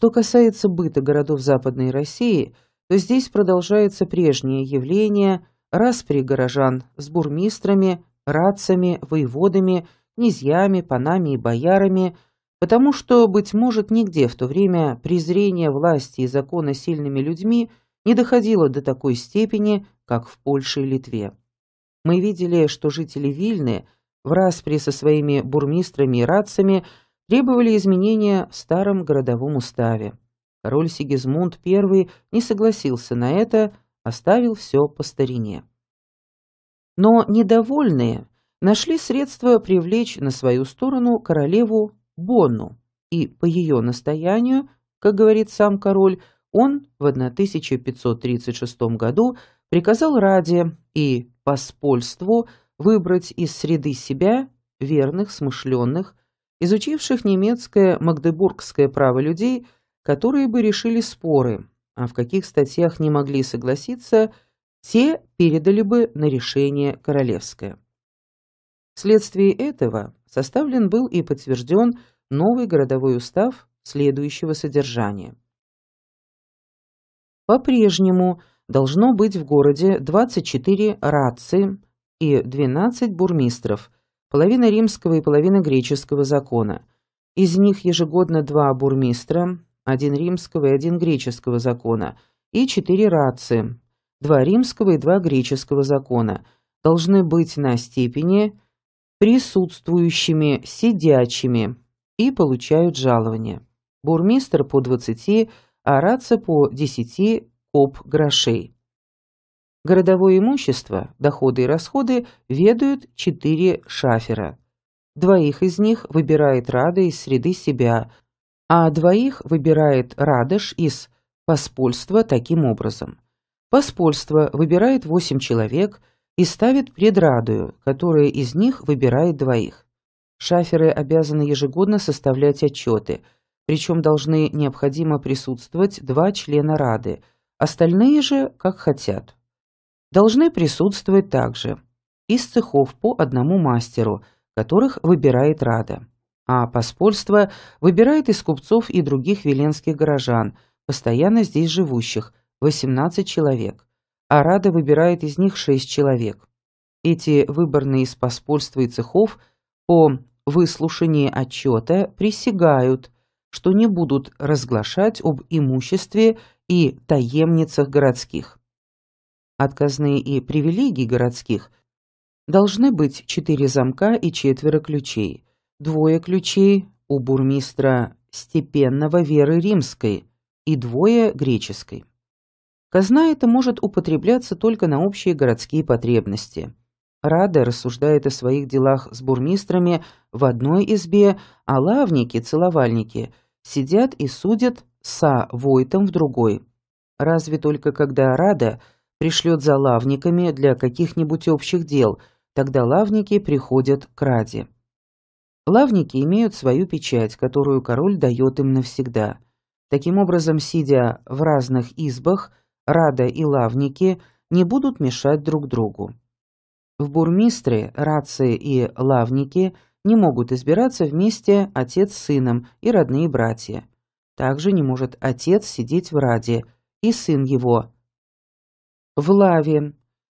Что касается быта городов Западной России, то здесь продолжается прежнее явление распри горожан с бурмистрами, радцами, воеводами, князьями, панами и боярами, потому что, быть может, нигде в то время презрение власти и закона сильными людьми не доходило до такой степени, как в Польше и Литве. Мы видели, что жители Вильны в распри со своими бурмистрами и радцами требовали изменения в старом городовом уставе. Король Сигизмунд I не согласился на это, оставил все по старине. Но недовольные нашли средства привлечь на свою сторону королеву Бонну, и по ее настоянию, как говорит сам король, он в 1536 году приказал Раде и Поспольству выбрать из среды себя верных, смышленных, изучивших немецкое магдебургское право людей, которые бы решили споры, а в каких статьях не могли согласиться, те передали бы на решение королевское. Вследствие этого составлен был и подтвержден новый городовой устав следующего содержания. По-прежнему должно быть в городе 24 рации и 12 бурмистров, половина римского и половина греческого закона. Из них ежегодно 2 бурмистра, 1 римского и 1 греческого закона, и 4 рации, 2 римского и 2 греческого закона, должны быть на степени присутствующими, сидячими, и получают жалование. Бурмистр по 20, а рация по 10 коп грошей. Городовое имущество, доходы и расходы ведают 4 шафера. 2 из них выбирает Рада из среды себя, а 2 выбирает Радыш из поспольства таким образом. Поспольство выбирает 8 человек и ставит пред Радою, которая из них выбирает 2. Шаферы обязаны ежегодно составлять отчеты, причем должны необходимо присутствовать 2 члена Рады, остальные же, как хотят. Должны присутствовать также из цехов по 1 мастеру, которых выбирает Рада, а поспольство выбирает из купцов и других виленских горожан, постоянно здесь живущих, 18 человек, а Рада выбирает из них 6 человек. Эти выборные из поспольства и цехов по выслушании отчета присягают, что не будут разглашать об имуществе и таемницах городских. Отказные и привилегии городских должны быть 4 замка и 4 ключей, 2 ключей у бурмистра степенного веры римской и 2 греческой. Казна эта может употребляться только на общие городские потребности. Рада рассуждает о своих делах с бурмистрами в одной избе, а лавники, целовальники, сидят и судят со войтом в другой. Разве только когда Рада пришлет за лавниками для каких-нибудь общих дел, тогда лавники приходят к Раде. Лавники имеют свою печать, которую король дает им навсегда. Таким образом, сидя в разных избах, Рада и лавники не будут мешать друг другу. В бурмистры, рации и лавники не могут избираться вместе отец с сыном и родные братья. Также не может отец сидеть в Раде и сын его в лаве,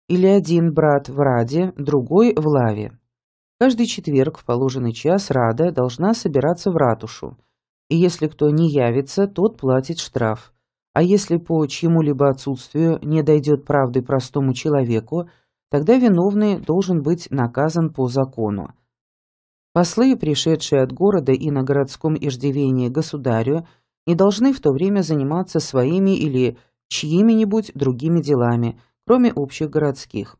или один брат в Раде, другой в лаве. Каждый четверг в положенный час Рада должна собираться в ратушу, и если кто не явится, тот платит штраф. А если по чьему-либо отсутствию не дойдет правды простому человеку, тогда виновный должен быть наказан по закону. Послы, пришедшие от города и на городском иждивении государю, не должны в то время заниматься своими или чьими-нибудь другими делами, кроме общих городских.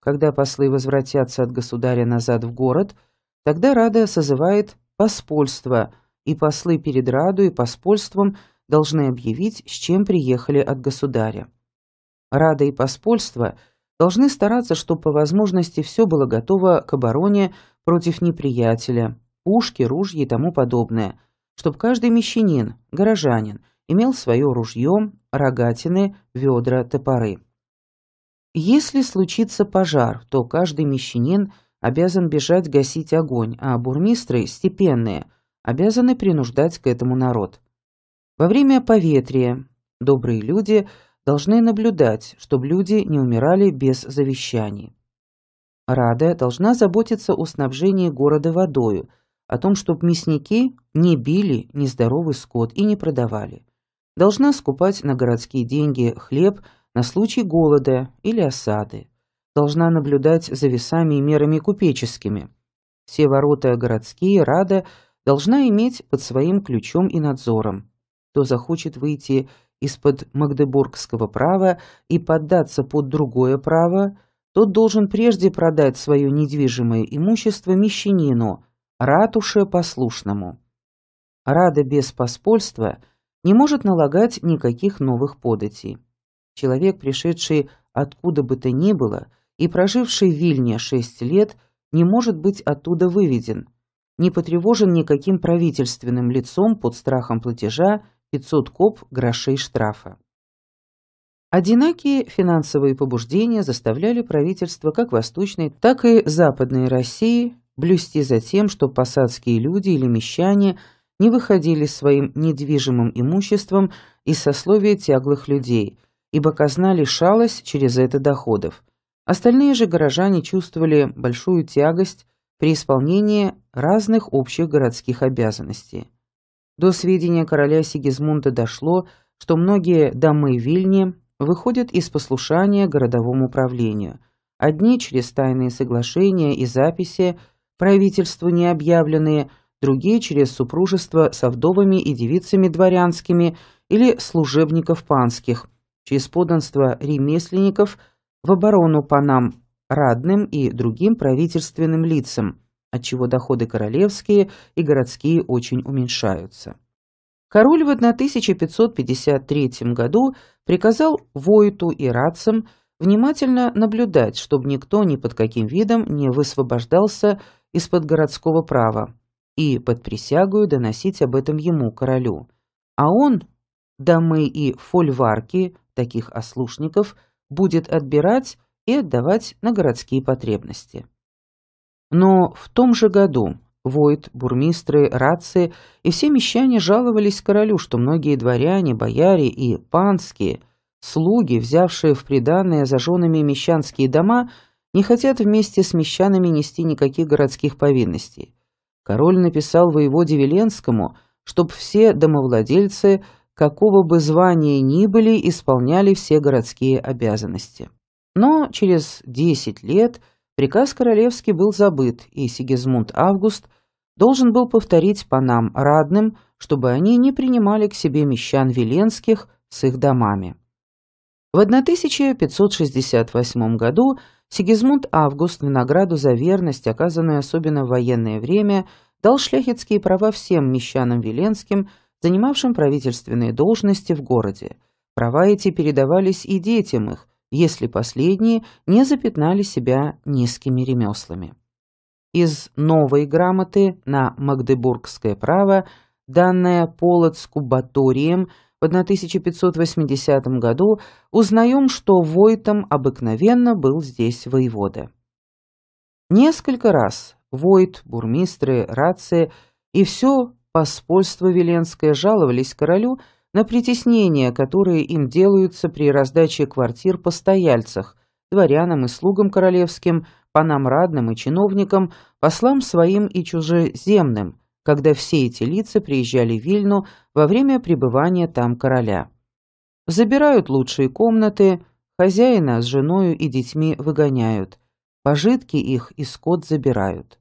Когда послы возвратятся от государя назад в город, тогда Рада созывает поспольство, и послы перед Раду и поспольством должны объявить, с чем приехали от государя. Рада и поспольство должны стараться, чтобы по возможности все было готово к обороне против неприятеля, пушки, ружья и тому подобное, чтобы каждый мещанин, горожанин, имел свое ружье, рогатины, ведра, топоры. Если случится пожар, то каждый мещанин обязан бежать гасить огонь, а бурмистры, степенные, обязаны принуждать к этому народ. Во время поветрия добрые люди должны наблюдать, чтобы люди не умирали без завещаний. Рада должна заботиться о снабжении города водою, о том, чтобы мясники не били нездоровый скот и не продавали. Должна скупать на городские деньги хлеб на случай голода или осады. Должна наблюдать за весами и мерами купеческими. Все ворота городские Рада должна иметь под своим ключом и надзором. Кто захочет выйти из-под магдебургского права и поддаться под другое право, тот должен прежде продать свое недвижимое имущество мещанину, ратуше послушному. Рада без поспольства не может налагать никаких новых податей. Человек, пришедший откуда бы то ни было и проживший в Вильне 6 лет, не может быть оттуда выведен, не потревожен никаким правительственным лицом под страхом платежа 500 коп грошей штрафа. Одинакие финансовые побуждения заставляли правительства как Восточной, так и Западной России блюсти за тем, что посадские люди или мещане не выходили своим недвижимым имуществом из сословия тяглых людей, ибо казна лишалась через это доходов. Остальные же горожане чувствовали большую тягость при исполнении разных общих городских обязанностей. До сведения короля Сигизмунда дошло, что многие домы Вильни выходят из послушания городовому правлению. Одни через тайные соглашения и записи, правительству не объявленные, другие через супружество со вдовами и девицами дворянскими или служебников панских, через подданство ремесленников в оборону панам, радным и другим правительственным лицам, отчего доходы королевские и городские очень уменьшаются. Король в 1553 году приказал Войту и радцам внимательно наблюдать, чтобы никто ни под каким видом не высвобождался из-под городского права, и под присягою доносить об этом ему, королю. А он домы и фольварки, таких ослушников, будет отбирать и отдавать на городские потребности. Но в том же году войт, бурмистры, рации и все мещане жаловались королю, что многие дворяне, бояре и панские слуги, взявшие в приданое за женами мещанские дома, не хотят вместе с мещанами нести никаких городских повинностей. Король написал воеводе Веленскому, чтоб все домовладельцы, какого бы звания ни были, исполняли все городские обязанности. Но через 10 лет приказ королевский был забыт, и Сигизмунд Август должен был повторить панам радным, чтобы они не принимали к себе мещан веленских с их домами. В 1568 году Сигизмунд Август в награду за верность, оказанную особенно в военное время, дал шляхетские права всем мещанам веленским, занимавшим правительственные должности в городе. Права эти передавались и детям их, если последние не запятнали себя низкими ремеслами. Из новой грамоты на магдебургское право, данное Полоцку Баторием в 1580 году, узнаем, что войтом обыкновенно был здесь воевода. Несколько раз войт, бурмистры, рации и все поспольство веленское жаловались королю на притеснения, которые им делаются при раздаче квартир постояльцах, дворянам и слугам королевским, панам радным и чиновникам, послам своим и чужеземным, когда все эти лица приезжали в Вильну во время пребывания там короля. Забирают лучшие комнаты, хозяина с женою и детьми выгоняют, пожитки их и скот забирают.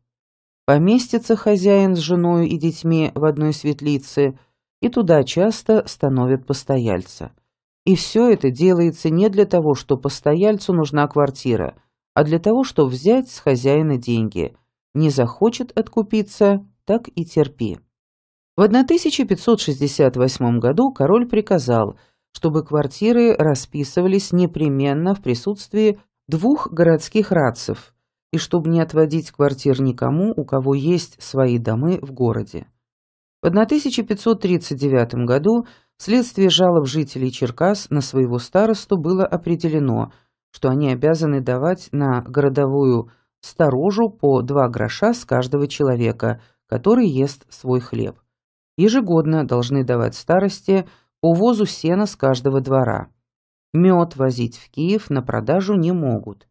Поместится хозяин с женою и детьми в одной светлице, и туда часто становят постояльца. И все это делается не для того, что постояльцу нужна квартира, а для того, чтобы взять с хозяина деньги. Не захочет откупиться, так и терпи. В 1568 году король приказал, чтобы квартиры расписывались непременно в присутствии 2 городских радцев, и чтобы не отводить квартир никому, у кого есть свои домы в городе. В 1539 году вследствие жалоб жителей Черкас на своего старосту было определено, что они обязаны давать на городовую сторожу по 2 гроша с каждого человека, который ест свой хлеб. Ежегодно должны давать старосте по возу сена с каждого двора. Мед возить в Киев на продажу не могут,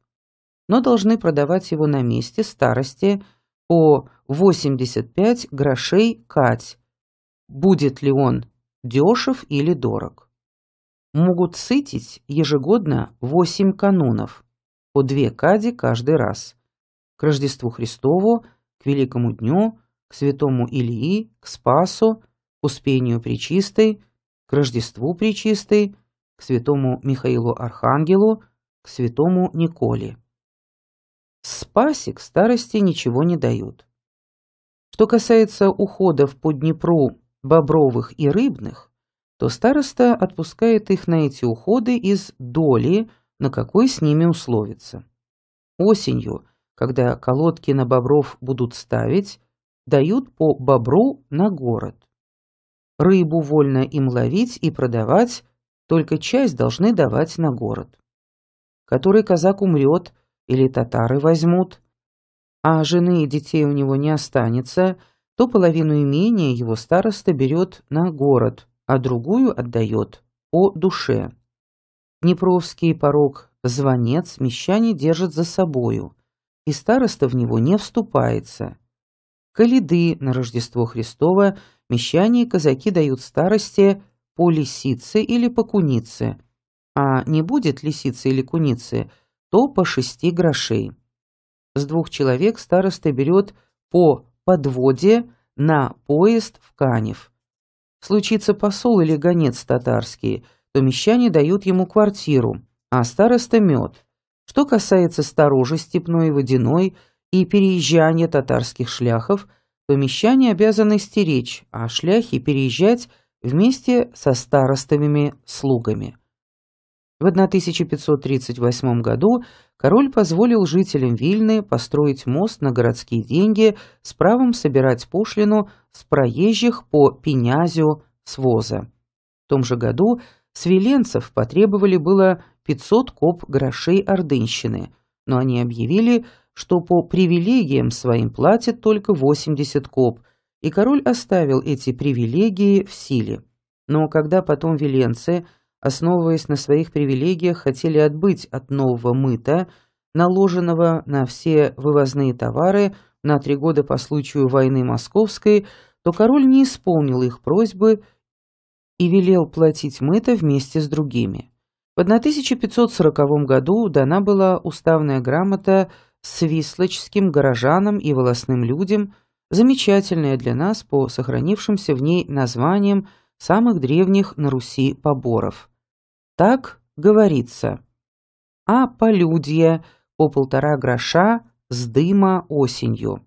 но должны продавать его на месте старосте по 85 грошей кать, будет ли он дешев или дорог. Могут сытить ежегодно 8 канунов, по 2 кади каждый раз, к Рождеству Христову, к Великому дню, к Святому Илии, к Спасу, к Успению Пречистой, к Рождеству Пречистой, к Святому Михаилу Архангелу, к Святому Николе. Спасе к старости ничего не дают. Что касается уходов по Днепру бобровых и рыбных, то староста отпускает их на эти уходы из доли, на какой с ними условится. Осенью, когда колодки на бобров будут ставить, дают по бобру на город. Рыбу вольно им ловить и продавать, только часть должны давать на город, который казак умрет или татары возьмут, а жены и детей у него не останется, то половину имения его староста берет на город, а другую отдает по душе. Днепровский порог Звонец мещане держат за собою, и староста в него не вступается. Коляды на Рождество Христово мещане и казаки дают старосте по лисице или по кунице, а не будет лисицы или куницы, то по 6 грошей. С 2 человек староста берет по подводе на поезд в Канев. Случится посол или гонец татарский, то мещане дают ему квартиру, а староста мед. Что касается сторожи степной и водяной и переезжания татарских шляхов, то мещане обязаны стеречь, а шляхи переезжать вместе со старостовыми-слугами. В 1538 году король позволил жителям Вильны построить мост на городские деньги с правом собирать пошлину с проезжих по пенязю с воза. В том же году с веленцев потребовали было 500 коп грошей ордынщины, но они объявили, что по привилегиям своим платят только 80 коп, и король оставил эти привилегии в силе. Но когда потом веленцы, основываясь на своих привилегиях, хотели отбыть от нового мыта, наложенного на все вывозные товары на 3 года по случаю войны московской, то король не исполнил их просьбы и велел платить мыто вместе с другими. В 1540 году дана была уставная грамота свислочским горожанам и волостным людям, замечательная для нас по сохранившимся в ней названиям самых древних на Руси поборов. Так говорится: а полюдья по 1,5 гроша с дыма осенью.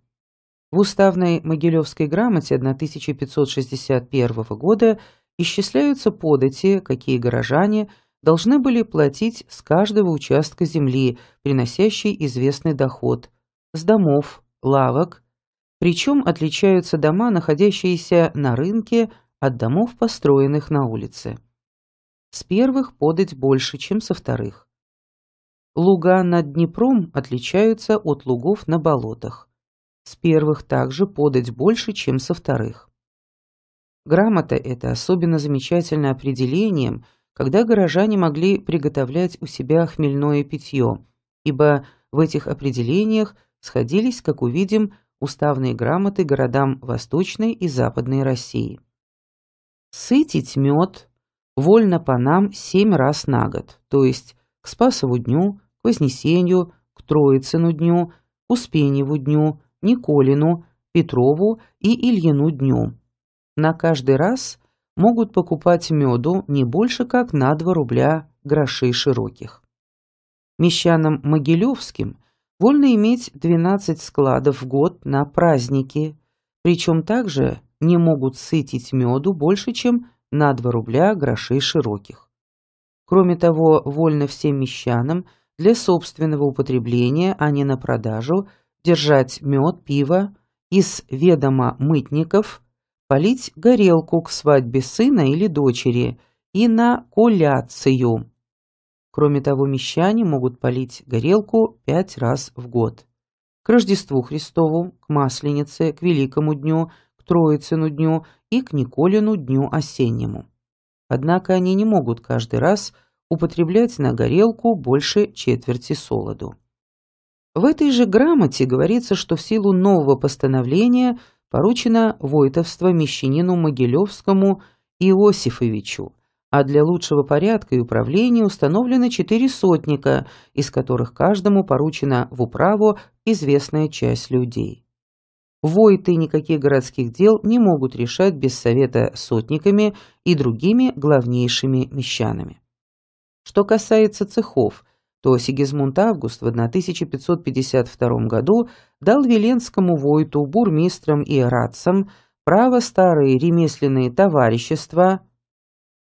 В уставной Могилевской грамоте 1561 года исчисляются подати, какие горожане должны были платить с каждого участка земли, приносящей известный доход, с домов, лавок, причем отличаются дома, находящиеся на рынке, от домов, построенных на улице. С первых подать больше, чем со вторых. Луга над Днепром отличаются от лугов на болотах. С первых также подать больше, чем со вторых. Грамота эта особенно замечательна определением, когда горожане могли приготовлять у себя хмельное питье, ибо в этих определениях сходились, как увидим, уставные грамоты городам Восточной и Западной России. Сытить мед вольно панам 7 раз на год, то есть к Спасову дню, к Вознесению, к Троицыну дню, к Успеньеву дню, Николину, Петрову и Ильину дню. На каждый раз могут покупать меду не больше как на 2 рубля грошей широких. Мещанам могилевским вольно иметь 12 складов в год на праздники, причем также не могут сытить меду больше, чем на 2 рубля грошей широких. Кроме того, вольно всем мещанам для собственного употребления, а не на продажу, держать мед, пиво, из ведома мытников, полить горелку к свадьбе сына или дочери и на коляцию. Кроме того, мещане могут полить горелку 5 раз в год. К Рождеству Христову, к Масленице, к Великому дню, Троицыну дню и к Николину дню осеннему. Однако они не могут каждый раз употреблять на горелку больше четверти солоду. В этой же грамоте говорится, что в силу нового постановления поручено войтовство мещанину Могилевскому Иосифовичу, а для лучшего порядка и управления установлено 4 сотника, из которых каждому поручена в управу известная часть людей. Войты никаких городских дел не могут решать без совета сотниками и другими главнейшими мещанами. Что касается цехов, то Сигизмунд Август в 1552 году дал Веленскому войту, бурмистрам и радцам право старые ремесленные товарищества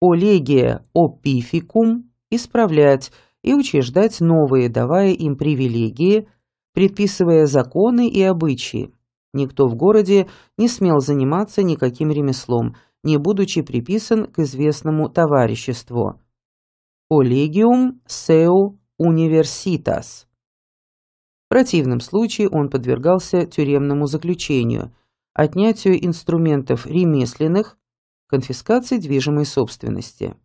«Коллегия опификум» исправлять и учреждать новые, давая им привилегии, предписывая законы и обычаи. Никто в городе не смел заниматься никаким ремеслом, не будучи приписан к известному товариществу «Collegium seu universitas». В противном случае он подвергался тюремному заключению, отнятию инструментов ремесленных, конфискации движимой собственности.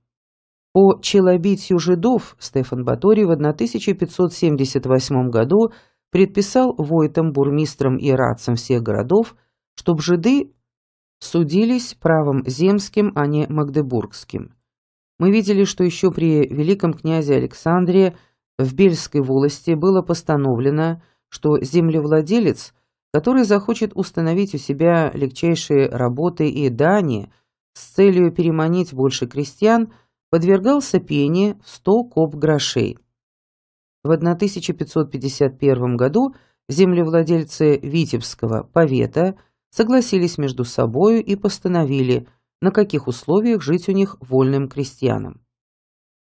По челобитию жидов Стефан Баторий в 1578 году предписал войтам, бурмистрам и радцам всех городов, чтобы жиды судились правом земским, а не магдебургским. Мы видели, что еще при великом князе Александре в Бельской волости было постановлено, что землевладелец, который захочет установить у себя легчайшие работы и дани с целью переманить больше крестьян, подвергался пене в 100 коп грошей. В 1551 году землевладельцы Витебского повета согласились между собою и постановили, на каких условиях жить у них вольным крестьянам.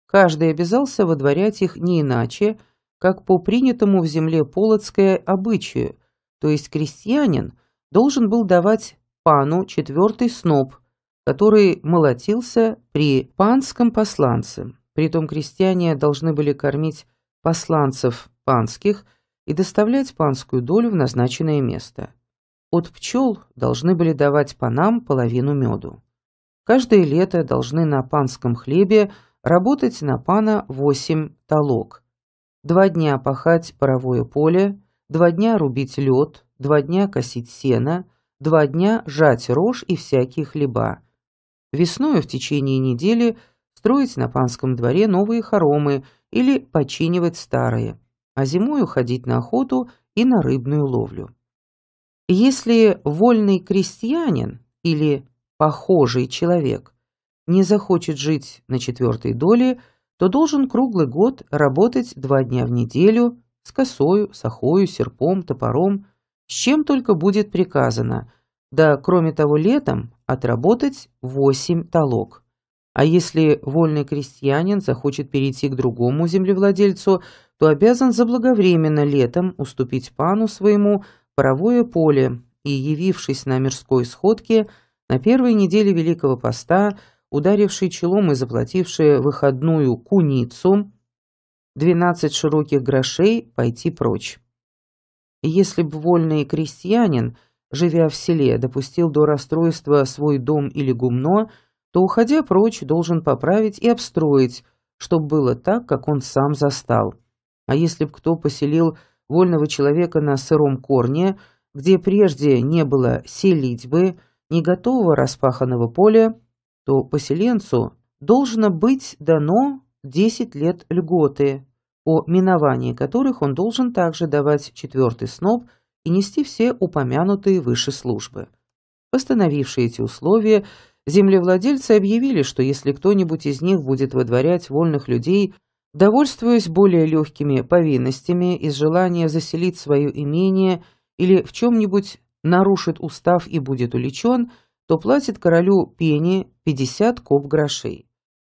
Каждый обязался водворять их не иначе, как по принятому в земле полоцкое обычаю, то есть крестьянин должен был давать пану 4-й сноп, который молотился при панском посланце. Притом крестьяне должны были кормить посланцев панских и доставлять панскую долю в назначенное место. От пчел должны были давать панам половину меду. Каждое лето должны на панском хлебе работать на пана 8 талог. 2 дня пахать паровое поле, 2 дня рубить лед, 2 дня косить сено, 2 дня жать рожь и всякие хлеба. Весною в течение недели строить на панском дворе новые хоромы или починивать старые, а зимою ходить на охоту и на рыбную ловлю. Если вольный крестьянин или похожий человек не захочет жить на 4-й доле, то должен круглый год работать 2 дня в неделю с косою, сахою, серпом, топором, с чем только будет приказано, да, кроме того, летом отработать 8 талог. А если вольный крестьянин захочет перейти к другому землевладельцу, то обязан заблаговременно летом уступить пану своему паровое поле и, явившись на мирской сходке, на первой неделе Великого Поста, ударивший челом и заплативший выходную куницу 12 широких грошей, пойти прочь. Если б вольный крестьянин, живя в селе, допустил до расстройства свой дом или гумно, то, уходя прочь, должен поправить и обстроить, чтобы было так, как он сам застал. А если б кто поселил вольного человека на сыром корне, где прежде не было селитьбы, не готового распаханного поля, то поселенцу должно быть дано 10 лет льготы, по миновании которых он должен также давать 4-й сноп и нести все упомянутые выше службы. Постановившие эти условия, землевладельцы объявили, что если кто-нибудь из них будет водворять вольных людей, довольствуясь более легкими повинностями из желания заселить свое имение или в чем-нибудь нарушит устав и будет уличен, то платит королю пени 50 коп грошей.